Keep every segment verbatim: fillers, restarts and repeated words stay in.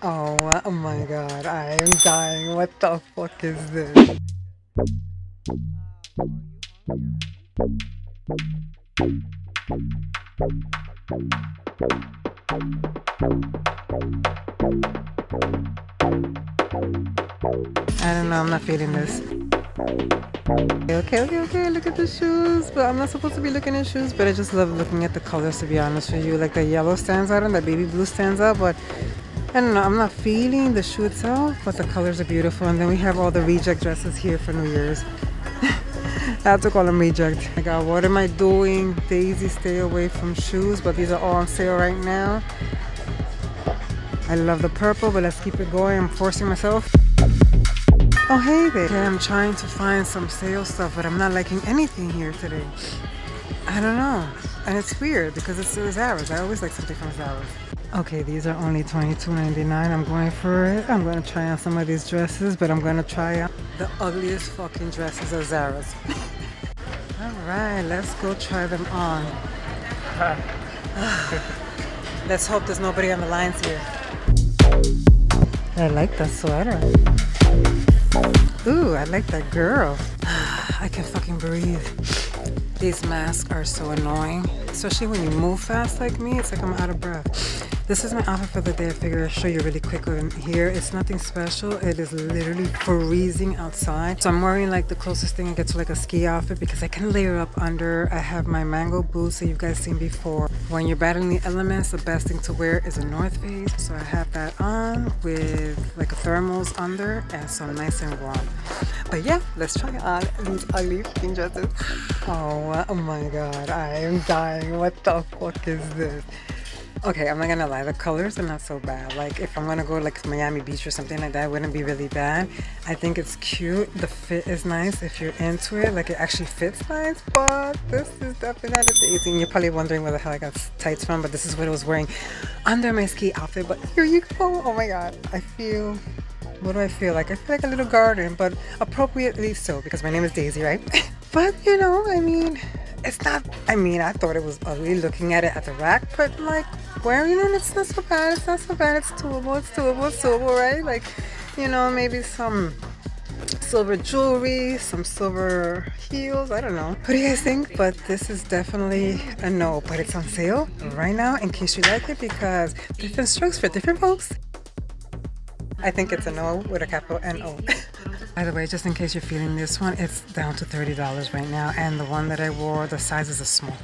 Oh, oh my god, I am dying. What the fuck is this? I don't know, I'm not feeling this. Okay, okay, okay, look at the shoes, but I'm not supposed to be looking at shoes, but I just love looking at the colors, to be honest with you. Like the yellow stands out and the baby blue stands out, but I don't know, I'm not feeling the shoe itself, but the colors are beautiful. And then we have all the reject dresses here for New Year's. I have to call them reject. My god, what am I doing? Daisy, stay away from shoes, but these are all on sale right now. I love the purple, but let's keep it going. I'm forcing myself. Oh, hey there. Okay, I'm trying to find some sale stuff, but I'm not liking anything here today. I don't know. And it's weird because it's Zara's. I always like something from Zara's. Okay, these are only twenty-two ninety-nine. I'm going for it. I'm going to try on some of these dresses, but I'm going to try on the ugliest fucking dresses of Zara's. Alright, let's go try them on. Let's hope there's nobody on the lines here. I like that sweater. Ooh, I like that girl. I can fucking breathe. These masks are so annoying, especially when you move fast like me. It's like I'm out of breath. This is my outfit for the day. I figured I'd show you really quick one here. It's nothing special. It is literally freezing outside, so I'm wearing like the closest thing I get to like a ski outfit because I can layer up under. I have my Mango boots that you guys seen before. When you're battling the elements, the best thing to wear is a North Face, so I have that on with like a thermals under, and so I'm nice and warm. But yeah, let's try on these ugly fucking dresses. Oh, oh my god, I am dying. What the fuck is this? Okay, I'm not gonna lie, the colors are not so bad. Like if I'm gonna go like Miami Beach or something like that, it wouldn't be really bad. I think it's cute. The fit is nice if you're into it. Like it actually fits nice, but this is definitely not a daisy. And you're probably wondering where the hell I got tights from, but this is what I was wearing under my ski outfit. But here you go. Oh my god, I feel, what do I feel like? I feel like a little garden, but appropriately so, because my name is Daisy, right? But you know, I mean, it's not, I mean, I thought it was ugly looking at it at the rack, but like wearing it, it's not so bad, it's not so bad, it's doable, it's doable, it's doable, right? Like, you know, maybe some silver jewelry, some silver heels, I don't know. What do you guys think? But this is definitely a no, but it's on sale right now in case you like it, because different strokes for different folks. I think it's a no with a capital N O. By the way, just in case you're feeling this one, it's down to thirty dollars right now, and the one that I wore, the size is a small.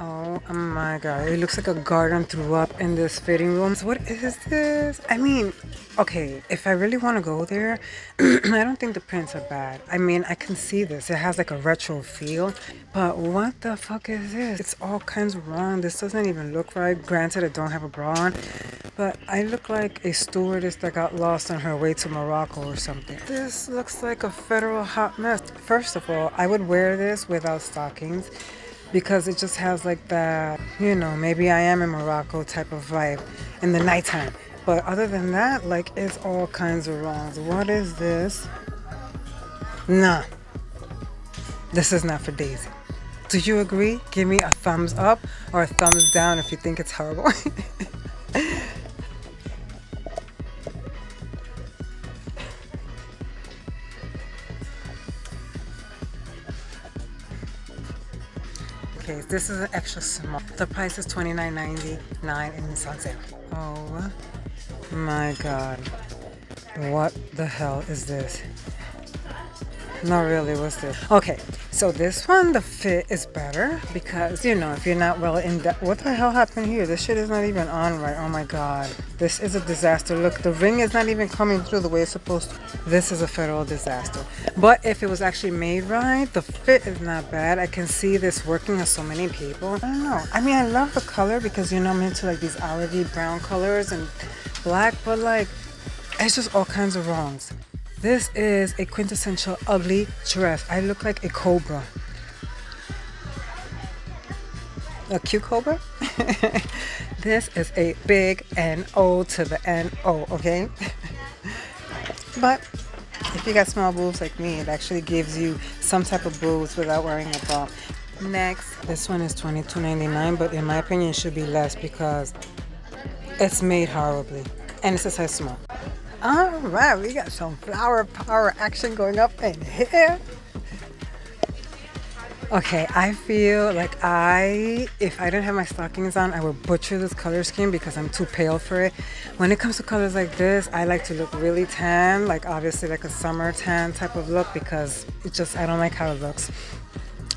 Oh my god, it looks like a garden threw up in this fitting room. So what is this? I mean, okay, if I really want to go there, I don't think the prints are bad. I mean, I can see this. It has like a retro feel, but what the fuck is this? It's all kinds of wrong. This doesn't even look right. Granted, I don't have a bra on, but I look like a stewardess that got lost on her way to Morocco or something. This looks like a federal hot mess. First of all, I would wear this without stockings, because it just has like that, you know, maybe I am in Morocco type of vibe in the nighttime. But other than that, like, it's all kinds of wrongs. What is this? Nah, this is not for Daisy. Do you agree? Give me a thumbs up or a thumbs down if you think it's horrible. Okay, this is an extra small. The price is twenty-nine ninety-nine and it's on sale. Oh my god, what the hell is this? Not really, what's this? Okay, so this one, the fit is better because, you know, if you're not well in depth. What the hell happened here? This shit is not even on right. Oh my god, this is a disaster. Look, the ring is not even coming through the way it's supposed to. This is a federal disaster. But if it was actually made right, the fit is not bad. I can see this working on so many people. I don't know, I mean, I love the color because, you know, I'm into like these olivey brown colors and black, but like, it's just all kinds of wrongs. This is a quintessential ugly dress. I look like a cobra. A cute cobra? This is a big N O to the N O, okay? But if you got small boobs like me, it actually gives you some type of boobs without wearing a bra. Next, this one is twenty-two ninety-nine, but in my opinion, it should be less because it's made horribly. and it's a size small. All right, we got some flower power action going up in here. Okay, I feel like I, if I didn't have my stockings on, I would butcher this color scheme because I'm too pale for it. When it comes to colors like this, I like to look really tan, like obviously like a summer tan type of look, because it just, I don't like how it looks.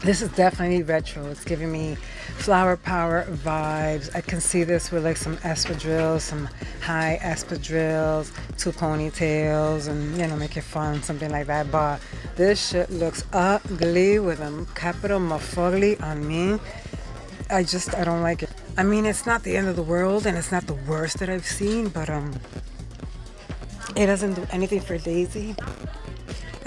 This is definitely retro. It's giving me flower power vibes. I can see this with like some espadrilles, some high espadrilles, two ponytails, and you know, make it fun, something like that. But this shit looks ugly with a capital mafugly on me. I just, I don't like it. I mean, it's not the end of the world and it's not the worst that I've seen, but um, it doesn't do anything for Daisy.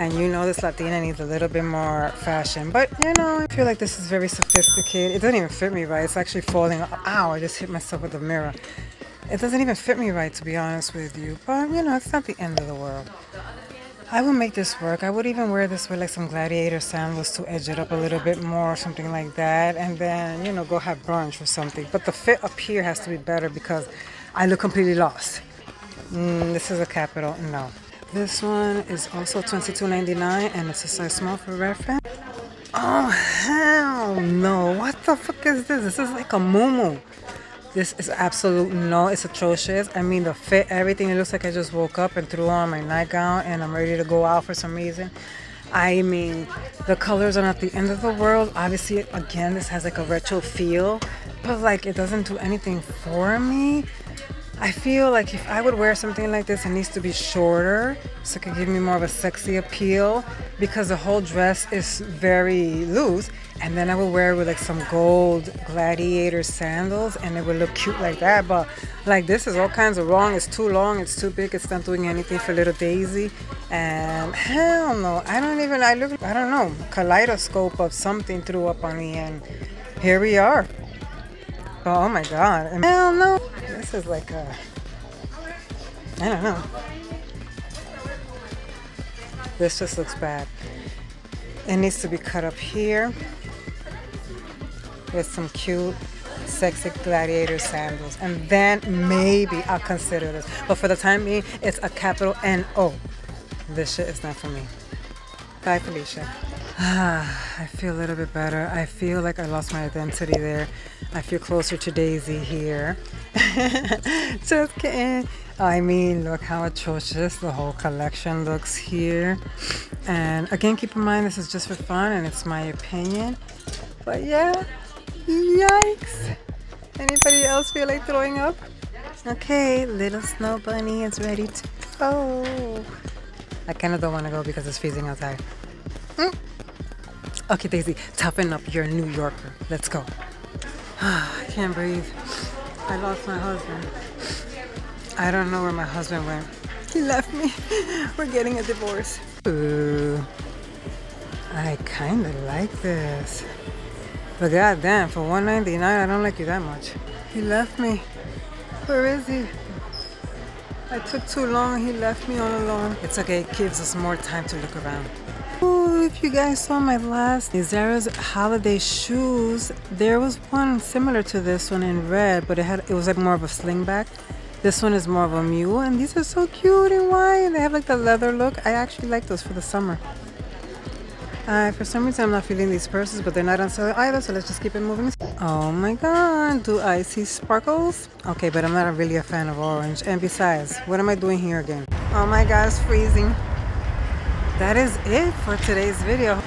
And you know this Latina needs a little bit more fashion. But, you know, I feel like this is very sophisticated. It doesn't even fit me right. It's actually falling. Ow, I just hit myself with the mirror. It doesn't even fit me right, to be honest with you. But, you know, it's not the end of the world. I would make this work. I would even wear this with, like, some gladiator sandals to edge it up a little bit more, something like that. And then, you know, go have brunch or something. But the fit up here has to be better because I look completely lost. Mm, this is a capital no. This one is also twenty-two ninety-nine and it's a size small for reference. Oh, hell no. What the fuck is this? This is like a muumuu. This is absolute no. It's atrocious. I mean, the fit, everything. It looks like I just woke up and threw on my nightgown and I'm ready to go out for some reason. I mean, the colors are not the end of the world. Obviously, again, this has like a retro feel, but like it doesn't do anything for me. I feel like if I would wear something like this, it needs to be shorter so it could give me more of a sexy appeal, because the whole dress is very loose, and then I would wear it with like some gold gladiator sandals and it would look cute like that. But like this is all kinds of wrong. It's too long, it's too big, it's not doing anything for little Daisy. And hell no, I don't even, I look, I don't know, kaleidoscope of something threw up on me and here we are. But oh my god, hell no. This is like a, I don't know. This just looks bad. It needs to be cut up here with some cute, sexy gladiator sandals. And then maybe I'll consider this. But for the time being, it's a capital N O. This shit is not for me. Bye, Felicia. Ah, I feel a little bit better. I feel like I lost my identity there. I feel closer to Daisy here. Just kidding. I mean, look how atrocious the whole collection looks here. And again, keep in mind, this is just for fun and it's my opinion. But yeah, yikes. Anybody else feel like throwing up? Okay, little snow bunny is ready to go. I kind of don't want to go because it's freezing outside. Mm. Okay, Daisy, toughen up. You're a New Yorker. Let's go. I can't breathe. I lost my husband. I don't know where my husband went. He left me. We're getting a divorce. Ooh. I kind of like this. But goddamn, for one ninety-nine, I don't like you that much. He left me. Where is he? I took too long. He left me all alone. It's okay. It gives us more time to look around. Ooh, if you guys saw my last Zara's holiday shoes, there was one similar to this one in red, but it had it was like more of a slingback. This one is more of a mule, and these are so cute and white, and they have like the leather look. I actually like those for the summer. Uh, for some reason, I'm not feeling these purses, but they're not on sale either, so let's just keep it moving. Oh my god, do I see sparkles? Okay, but I'm not really a fan of orange, and besides, what am I doing here again? Oh my god, it's freezing. That is it for today's video.